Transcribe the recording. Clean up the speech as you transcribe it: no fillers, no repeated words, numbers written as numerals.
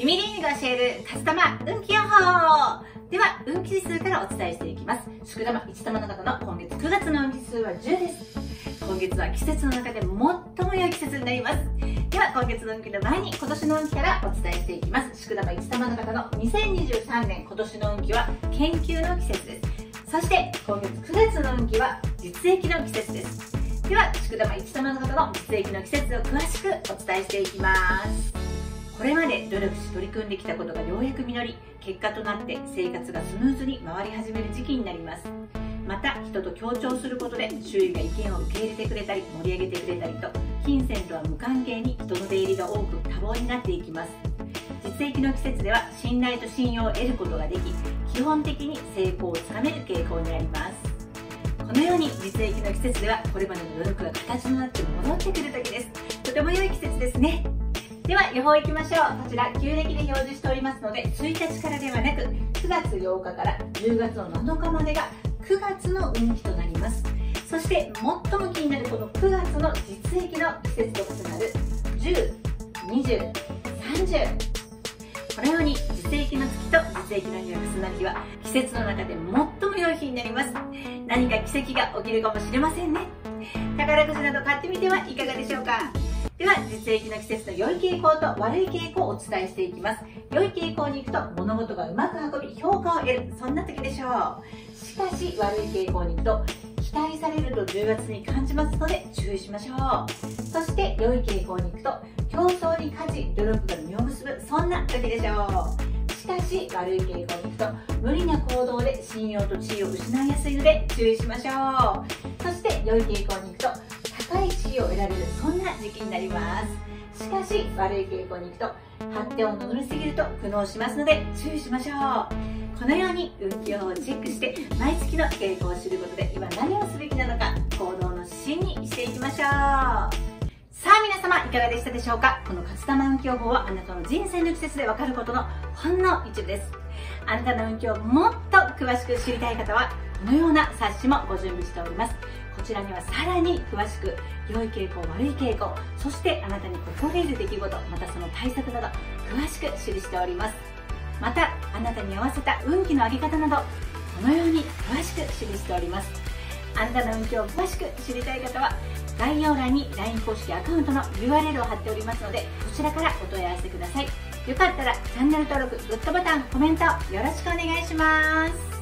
ゆみりんが教えるカズタマ運気予報では、運気指数からお伝えしていきます。宿玉一玉の方の今月9月の運気指数は10です。今月は季節の中で最も良い季節になります。では今月の運気の前に今年の運気からお伝えしていきます。宿玉一玉の方の2023年今年の運気は研究の季節です。そして今月9月の運気は実益の季節です。では宿玉一玉の方の実益の季節を詳しくお伝えしていきます。これまで努力し取り組んできたことがようやく実り、結果となって生活がスムーズに回り始める時期になります。また人と協調することで周囲が意見を受け入れてくれたり盛り上げてくれたりと、金銭とは無関係に人の出入りが多く多忙になっていきます。実益の季節では信頼と信用を得ることができ、基本的に成功をつかめる傾向にあります。このように実益の季節ではこれまでの努力が形となって戻ってくる時です。とても良い季節ですね。では予報いきましょう。こちら旧暦で表示しておりますので、1日からではなく9月8日から10月の7日までが9月の運気となります。そして最も気になるこの9月の実益の季節と異なる10、20、30、このように実益の月と実益の日が重なる日は季節の中で最も良い日になります。何か奇跡が起きるかもしれませんね。宝くじなど買ってみてはいかがでしょうか。では実益の季節の良い傾向と悪い傾向をお伝えしていきます。良い傾向に行くと物事がうまく運び評価を得る、そんな時でしょう。しかし悪い傾向に行くと期待されると10月に感じますので注意しましょう。そして良い傾向に行くと競争に勝ち努力が実を結ぶ、そんな時でしょう。しかし悪い傾向に行くと無理な行動で信用と地位を失いやすいので注意しましょう。そして良い傾向に行くと高い地位を得られる、そんな時期になります。しかし悪い傾向に行くと発展を望みすぎると苦悩しますので注意しましょう。このように運気予報をチェックして毎月の傾向を知ることで、今何をすべきなのか行動の指針にしていきましょう。さあ皆様いかがでしたでしょうか。このカズタマ運気予報はあなたの人生の季節で分かることのほんの一部です。あなたの運気をもっと詳しく知りたい方はこのような冊子もご準備しております。こちらにはさらに詳しく良い傾向、悪い傾向、そしてあなたに起こり得る出来事、またその対策など詳しく記しております。またあなたに合わせた運気のあり方などこのように詳しく記しております。あなたの運気を詳しく知りたい方は概要欄に LINE 公式アカウントの URL を貼っておりますので、こちらからお問い合わせください。よかったらチャンネル登録、グッドボタン、コメントよろしくお願いします。